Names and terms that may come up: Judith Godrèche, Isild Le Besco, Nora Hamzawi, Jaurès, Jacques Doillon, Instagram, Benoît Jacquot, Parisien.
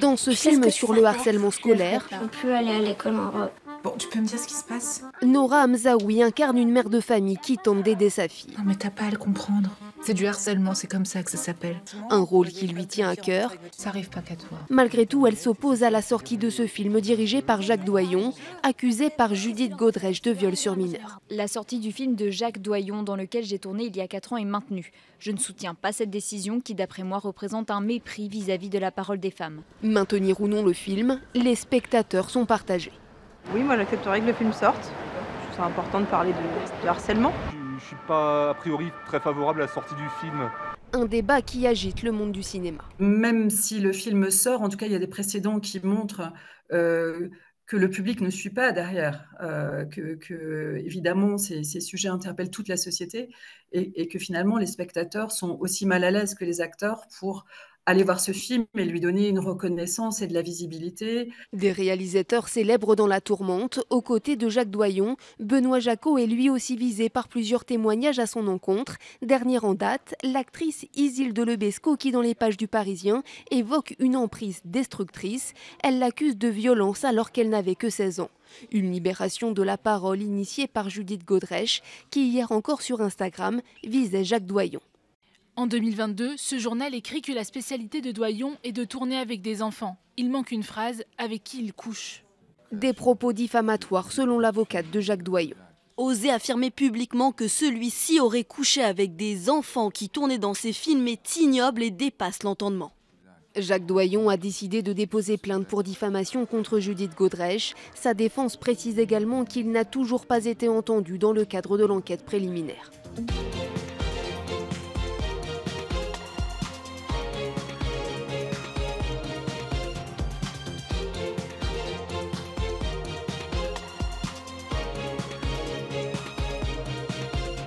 Dans ce film sur le harcèlement scolaire, on peut aller à l'école en robe. Bon, tu peux me dire ce qui se passe? Nora Hamzawi incarne une mère de famille qui tente d'aider sa fille. Non mais t'as pas à le comprendre. C'est du harcèlement, c'est comme ça que ça s'appelle. Un rôle qui lui tient à cœur. Ça arrive pas qu'à toi. Malgré tout, elle s'oppose à la sortie de ce film dirigé par Jacques Doillon, accusé par Judith Godrèche de viol sur mineur. La sortie du film de Jacques Doillon, dans lequel j'ai tourné il y a 4 ans, est maintenue. Je ne soutiens pas cette décision qui, d'après moi, représente un mépris vis-à-vis de la parole des femmes. Maintenir ou non le film, les spectateurs sont partagés. Oui, moi j'accepterais que le film sorte. Je trouve ça important de parler de harcèlement. Je ne suis pas a priori très favorable à la sortie du film. Un débat qui agite le monde du cinéma. Même si le film sort, en tout cas il y a des précédents qui montrent que le public ne suit pas derrière, que évidemment ces sujets interpellent toute la société et que finalement les spectateurs sont aussi mal à l'aise que les acteurs pour aller voir ce film et lui donner une reconnaissance et de la visibilité. Des réalisateurs célèbres dans la tourmente, aux côtés de Jacques Doillon, Benoît Jacquot est lui aussi visé par plusieurs témoignages à son encontre. Dernière en date, l'actrice Isild Le Besco qui, dans les pages du Parisien, évoque une emprise destructrice. Elle l'accuse de violence alors qu'elle n'avait que 16 ans. Une libération de la parole initiée par Judith Godrèche, qui hier encore sur Instagram visait Jacques Doillon. En 2022, ce journal écrit que la spécialité de Doillon est de tourner avec des enfants. Il manque une phrase, avec qui il couche. Des propos diffamatoires selon l'avocate de Jacques Doillon. Oser affirmer publiquement que celui-ci aurait couché avec des enfants qui tournaient dans ses films est ignoble et dépasse l'entendement. Jacques Doillon a décidé de déposer plainte pour diffamation contre Judith Godrèche. Sa défense précise également qu'il n'a toujours pas été entendu dans le cadre de l'enquête préliminaire.